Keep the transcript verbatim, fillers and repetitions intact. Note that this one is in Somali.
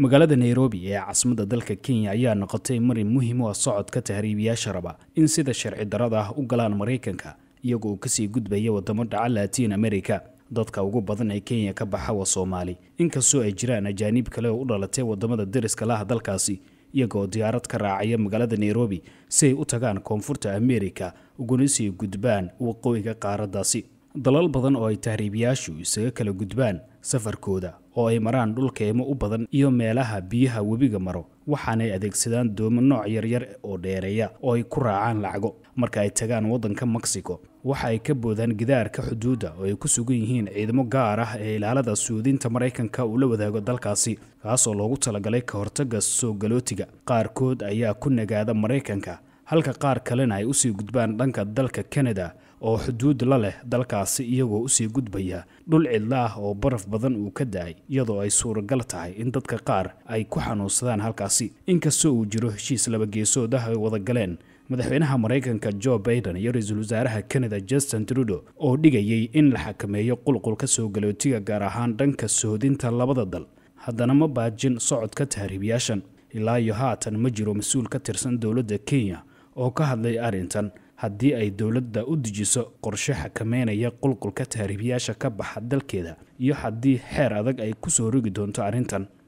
magaalada Nairobi ee caasimadda dalka Kenya ayaa noqotay marin muhiim oo socodka tahriibiyaasha raba in sida sharci darrada ah u galaan Mareykanka iyagoo ka sii gudbaya wadamo dhaca Latin America. dadka ugu badan ee Kenya ka baxa waa Soomaali inkastoo ay jiraan ajaanib kale oo u dhalatay wadamada deriska la ah dalkaasi iyagoo diyaarad ka raacaya magaalada Nairobi si ay u tagaan koonfurta America uguna sii gudbaan waqooyiga qaaradaasi dalal badan oo ay tahriibiyaashu isaga kala gudbaan safarkooda oo ay maraan dhulka eema u badan iyo meelaha biyaha webiga maro waxaana ay adeegsadaan doomo nooc yar yar oo dheereeya oo ay ku raacaan lacago marka ay tagaan wadanka Mexico waxa ay ka boodaan gidaarka xuduuda oo ay ku sugan yihiin ciidamo gaar ah ee ilaalada suudinta Mareykanka oo la wadaago dalkaasi kaas oo loogu talagalay ka hortagga soo galootiga qaarkood ayaa ku nagaada Mareykanka halka qaar kalena ay u sii gudbaan dhanka dalka Canada oo xuduud la leh dalkaasi iyagoo u sii gudbaya dhul cidlaah oo baraf badan uu ka daay iyadoo ay suuragal tahay in dadka qaar ay ku xanuunsadaan halkaasi inkastoo uu jiro heshiis laba geesood ah ay wada galeen madaxweynaha Mareykanka Joe Biden iyo ra'iisul wasaaraha Canada Justin Trudeau oo dhigayay in la xakameeyo qulqulka soo galootiga gaar ahaan dhanka soodinta labada dal haddana ma baajin socodka tahriibiyaashan ilaa iyo haatan ma jiro mas'uul ka tirsan dawladda Kenya oo ka hadlay arrintan haddii ay dawladda u dejiso qorshe xakameynaya qulqulka tahriibiyaasha ka baxa dalkeeda iyo haddii xeer adag ay ku soo rogi doonto arrintan